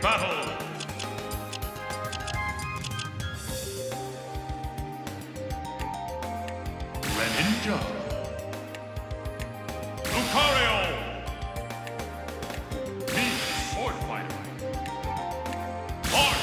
Battle! Greninja! Lucario! The Sword Fighter! March!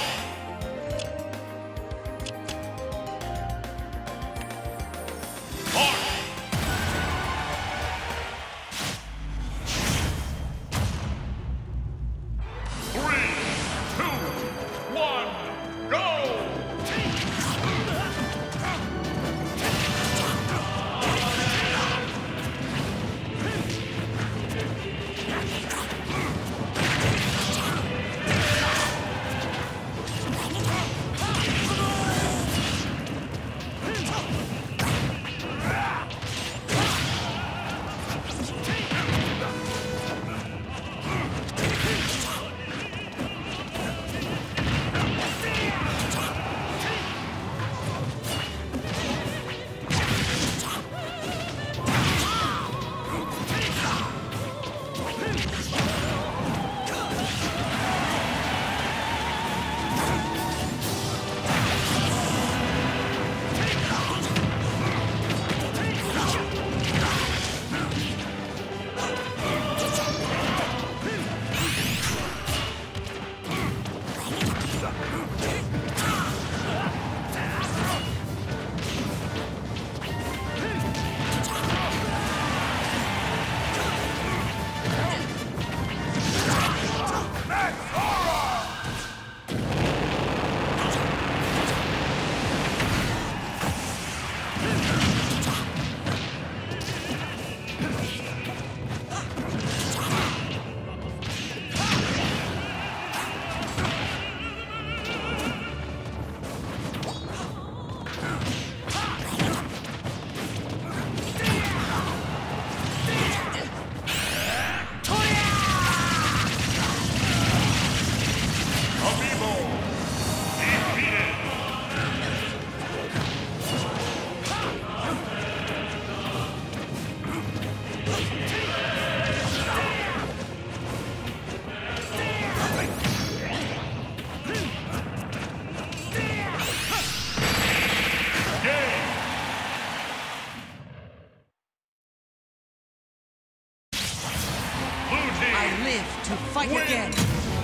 I live to fight again!